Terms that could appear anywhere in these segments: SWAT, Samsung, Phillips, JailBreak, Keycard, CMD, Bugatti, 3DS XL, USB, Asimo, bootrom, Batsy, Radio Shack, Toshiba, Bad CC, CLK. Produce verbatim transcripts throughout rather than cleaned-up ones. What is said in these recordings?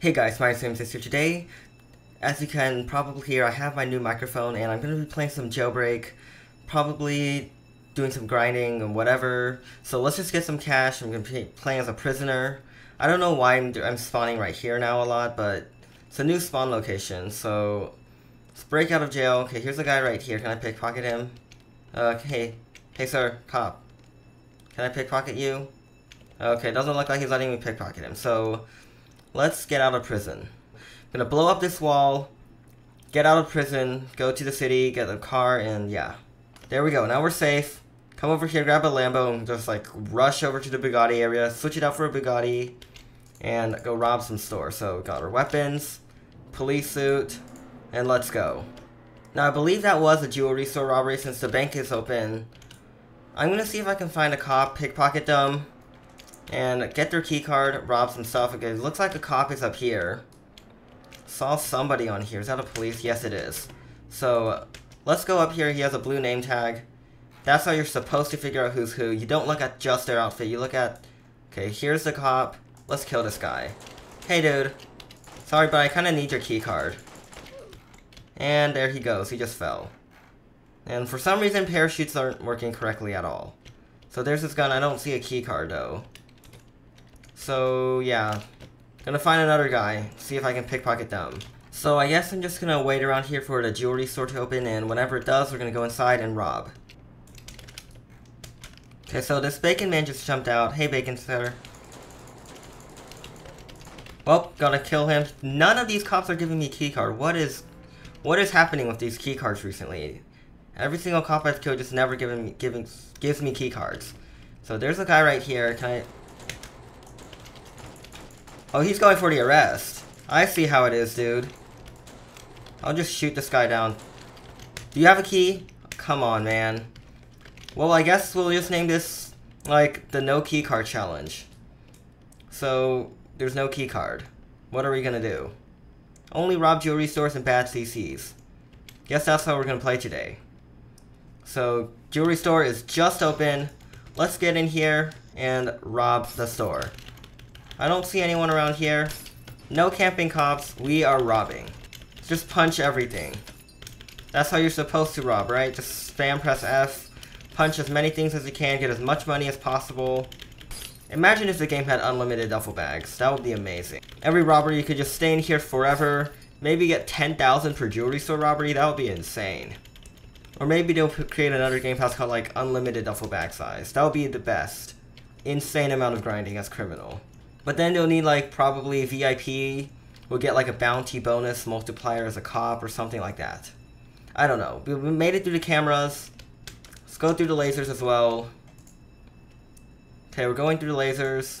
Hey guys, my name is Asimo. Today, as you can probably hear, I have my new microphone and I'm going to be playing some jailbreak, probably doing some grinding and whatever. So let's just get some cash. I'm going to be playing as a prisoner. I don't know why I'm, I'm spawning right here now a lot, but it's a new spawn location. So let's break out of jail. Okay, here's a guy right here. Can I pickpocket him? Uh, hey, hey sir, cop. Can I pickpocket you? Okay, doesn't look like he's letting me pickpocket him. So let's get out of prison. I'm gonna blow up this wall, get out of prison, go to the city, get the car, and yeah. There we go, now we're safe. Come over here, grab a Lambo, and just like rush over to the Bugatti area, switch it out for a Bugatti, and go rob some store. So got our weapons, police suit, and let's go. Now I believe that was a jewelry store robbery since the bank is open. I'm gonna see if I can find a cop, pickpocket them, and get their key card, rob some stuff. Okay, it looks like a cop is up here. Saw somebody on here. Is that a police? Yes, it is. So let's go up here. He has a blue name tag. That's how you're supposed to figure out who's who. You don't look at just their outfit. You look at, okay, here's the cop. Let's kill this guy. Hey, dude. Sorry, but I kind of need your key card. And there he goes. He just fell. And for some reason, parachutes aren't working correctly at all. So there's this gun. I don't see a key card, though. So, yeah. Gonna find another guy, see if I can pickpocket them. So I guess I'm just gonna wait around here for the jewelry store to open, and whenever it does, we're gonna go inside and rob. Okay, so this bacon man just jumped out. Hey, bacon sir. Well, gotta kill him. None of these cops are giving me a key card. What is, what is happening with these key cards recently? Every single cop I've killed just never given me, giving, gives me key cards. So there's a guy right here. Can I... Oh, he's going for the arrest. I see how it is, dude. I'll just shoot this guy down. Do you have a key? Come on, man. Well, I guess we'll just name this, like, the no key card challenge. So, there's no key card. What are we gonna do? Only rob jewelry stores and bad C Cs. Guess that's how we're gonna play today. So, jewelry store is just open. Let's get in here and rob the store. I don't see anyone around here. No camping cops. We are robbing. Just punch everything. That's how you're supposed to rob, right? Just spam press F. Punch as many things as you can. Get as much money as possible. Imagine if the game had unlimited duffel bags. That would be amazing. Every robbery, you could just stay in here forever. Maybe get ten thousand per jewelry store robbery. That would be insane. Or maybe they'll create another game pass called like unlimited duffel bag size. That would be the best. Insane amount of grinding as criminal. But then you'll need like probably V I P, we'll get like a bounty bonus multiplier as a cop or something like that. I don't know. We made it through the cameras. Let's go through the lasers as well. Okay, we're going through the lasers.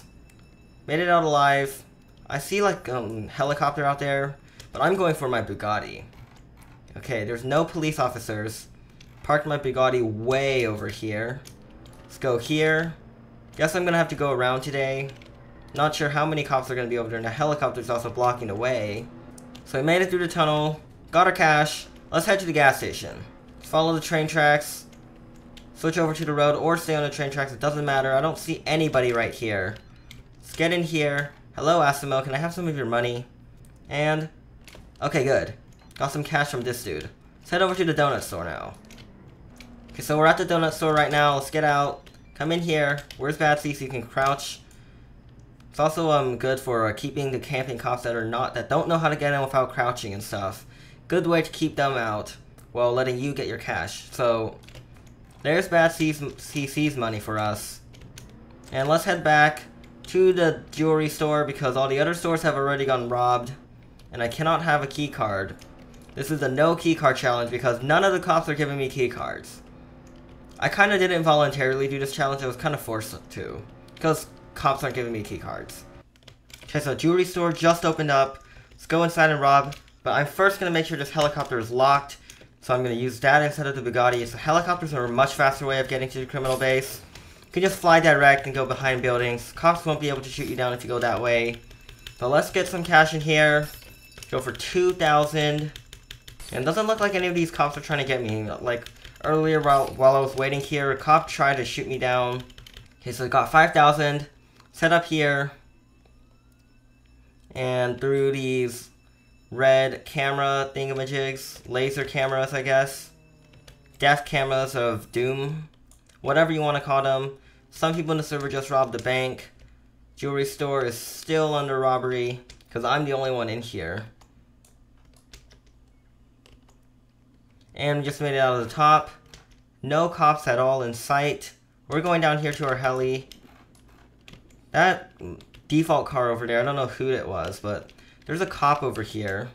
Made it out alive. I see like a um, helicopter out there, but I'm going for my Bugatti. Okay, there's no police officers. Parked my Bugatti way over here. Let's go here. Guess I'm gonna have to go around today. Not sure how many cops are going to be over there, and the helicopter's also blocking the way. So we made it through the tunnel, got our cash, let's head to the gas station. Follow the train tracks, switch over to the road, or stay on the train tracks, it doesn't matter, I don't see anybody right here. Let's get in here. Hello, Asimo, can I have some of your money? And, okay, good. Got some cash from this dude. Let's head over to the donut store now. Okay, so we're at the donut store right now, let's get out. Come in here, where's Batsy so you can crouch. It's also um good for uh, keeping the camping cops that are not that don't know how to get in without crouching and stuff. Good way to keep them out while letting you get your cash. So there's Bad C C's money for us. And let's head back to the jewelry store because all the other stores have already gone robbed and I cannot have a key card. This is a no key card challenge because none of the cops are giving me key cards. I kind of didn't voluntarily do this challenge. I was kind of forced to because cops aren't giving me key cards. Okay, so jewelry store just opened up. Let's go inside and rob. But I'm first going to make sure this helicopter is locked. So I'm going to use that instead of the Bugatti. So helicopters are a much faster way of getting to the criminal base. You can just fly direct and go behind buildings. Cops won't be able to shoot you down if you go that way. But let's get some cash in here. Go for two thousand. And it doesn't look like any of these cops are trying to get me. Like earlier while, while I was waiting here, a cop tried to shoot me down. Okay, so I got five thousand. Set up here. and through these red camera thingamajigs, laser cameras, I guess, death cameras of doom, whatever you want to call them. Some people in the server just robbed the bank. Jewelry store is still under robbery because I'm the only one in here. And we just made it out of the top. No cops at all in sight. We're going down here to our heli. That default car over there, I don't know who it was, but there's a cop over here.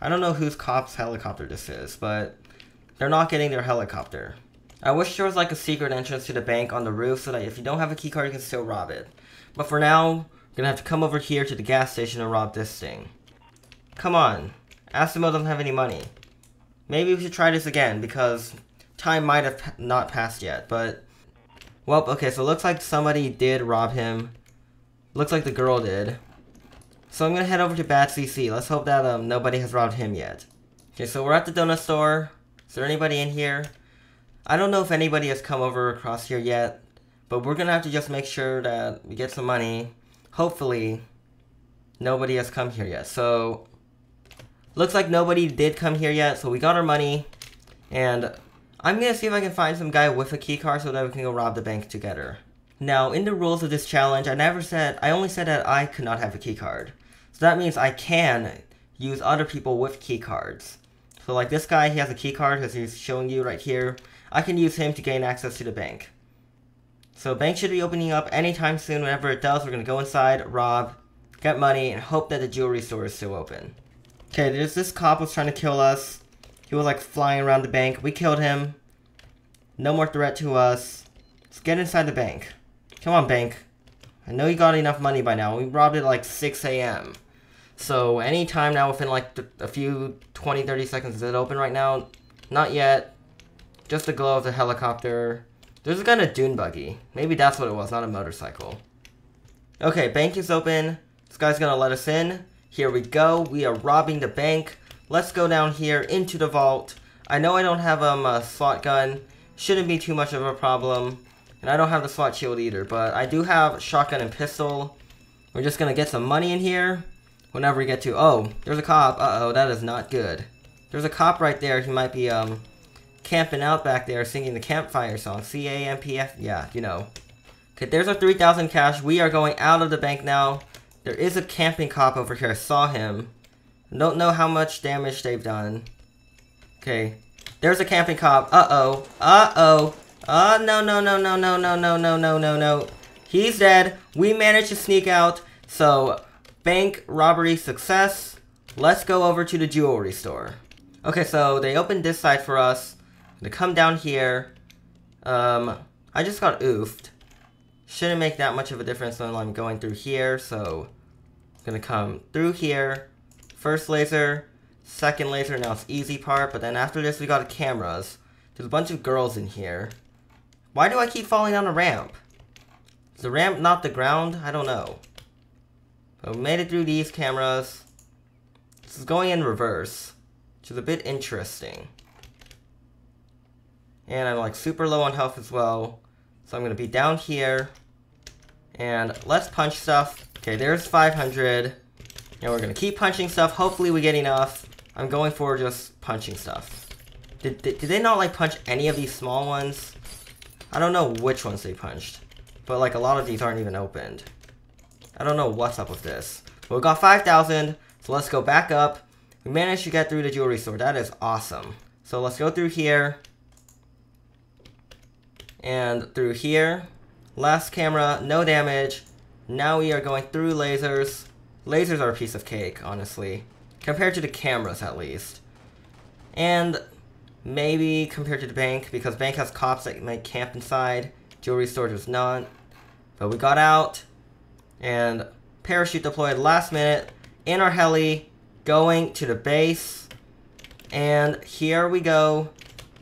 I don't know whose cop's helicopter this is, but they're not getting their helicopter. I wish there was like a secret entrance to the bank on the roof so that if you don't have a key card, you can still rob it. But for now, we're gonna have to come over here to the gas station and rob this thing. Come on. Asimo doesn't have any money. Maybe we should try this again because time might have not passed yet, but... Well, okay, so it looks like somebody did rob him. Looks like the girl did. So I'm gonna head over to Bad C C. Let's hope that um nobody has robbed him yet. Okay, so we're at the donut store. Is there anybody in here? I don't know if anybody has come over across here yet, but we're gonna have to just make sure that we get some money. Hopefully, nobody has come here yet. So, looks like nobody did come here yet, so we got our money, and I'm gonna see if I can find some guy with a key card so that we can go rob the bank together. Now, in the rules of this challenge, I never said, I only said that I could not have a key card. So that means I can use other people with key cards. So like this guy, he has a key card as he's showing you right here. I can use him to gain access to the bank. So bank should be opening up anytime soon. Whenever it does, we're gonna go inside, rob, get money, and hope that the jewelry store is still open. Okay, there's this cop was trying to kill us. He was like flying around the bank. We killed him. No more threat to us. Let's get inside the bank. Come on, bank. I know you got enough money by now. We robbed it at like six A M So any time now within like a few twenty, thirty seconds. Is it open right now? Not yet. Just the glow of the helicopter. There's a kind of dune buggy. Maybe that's what it was, not a motorcycle. Okay, bank is open. This guy's gonna let us in. Here we go. We are robbing the bank. Let's go down here into the vault. I know I don't have um, a SWAT gun. Shouldn't be too much of a problem. And I don't have the SWAT shield either, but I do have shotgun and pistol. We're just gonna get some money in here. Whenever we get to... Oh, there's a cop. Uh-oh, that is not good. There's a cop right there. He might be... um. camping out back there, singing the campfire song. C A M P F, yeah, you know. Okay, there's our three thousand cash. We are going out of the bank now. There is a camping cop over here. I saw him. Don't know how much damage they've done. Okay, there's a camping cop. Uh-oh, uh-oh. Uh, no, no, no, no, no, no, no, no, no, no, no. He's dead. We managed to sneak out. So, bank robbery success. Let's go over to the jewelry store. Okay, so they opened this side for us. To come down here, um, I just got oofed. Shouldn't make that much of a difference when I'm going through here, so I'm gonna come through here. First laser, second laser, now it's easy part, but then after this we got cameras. There's a bunch of girls in here. Why do I keep falling down a ramp? Is the ramp not the ground? I don't know. But we made it through these cameras. This is going in reverse, which is a bit interesting. And I'm like super low on health as well. So I'm gonna be down here. And let's punch stuff. Okay, there's five hundred. And we're gonna keep punching stuff. Hopefully we get enough. I'm going for just punching stuff. Did, did, did they not like punch any of these small ones? I don't know which ones they punched. But like a lot of these aren't even opened. I don't know what's up with this. But we got five thousand. So let's go back up. We managed to get through the jewelry store. That is awesome. So let's go through here. And through here, last camera, no damage. Now we are going through lasers. Lasers are a piece of cake, honestly. Compared to the cameras, at least. And maybe compared to the bank, because bank has cops that might camp inside. Jewelry store does not. But we got out. And parachute deployed last minute. In our heli, going to the base. And here we go.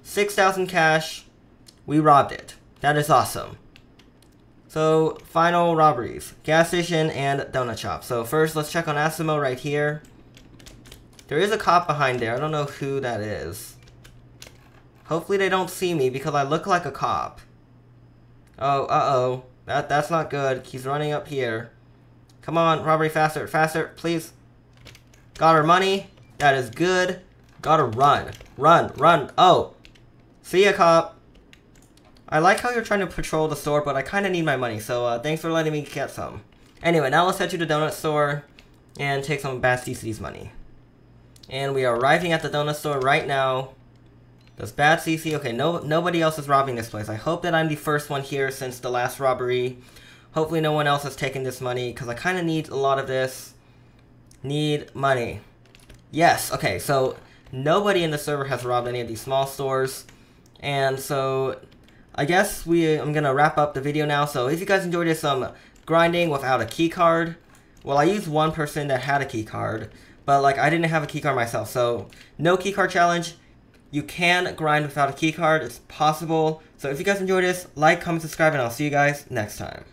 six thousand cash. We robbed it. That is awesome. So, final robberies. Gas station and donut shop. So first, let's check on Asimo right here. There is a cop behind there. I don't know who that is. Hopefully they don't see me because I look like a cop. Oh, uh-oh. That, that's not good. He's running up here. Come on, robbery, faster, faster, please. Got her money. That is good. Gotta run. Run, run. Oh. See ya, cop. I like how you're trying to patrol the store, but I kind of need my money, so uh, thanks for letting me get some. Anyway, now let's head to the donut store and take some Bad C C's money. And we are arriving at the donut store right now. Does Bad C C... Okay, no, nobody else is robbing this place. I hope that I'm the first one here since the last robbery. Hopefully no one else has taken this money, because I kind of need a lot of this. Need money. Yes, okay, so nobody in the server has robbed any of these small stores. And so I guess we I'm going to wrap up the video now. So if you guys enjoyed this um, grinding without a keycard, well, I used one person that had a keycard, but like I didn't have a keycard myself. So no keycard challenge. You can grind without a keycard. It's possible. So if you guys enjoyed this, like, comment, subscribe, and I'll see you guys next time.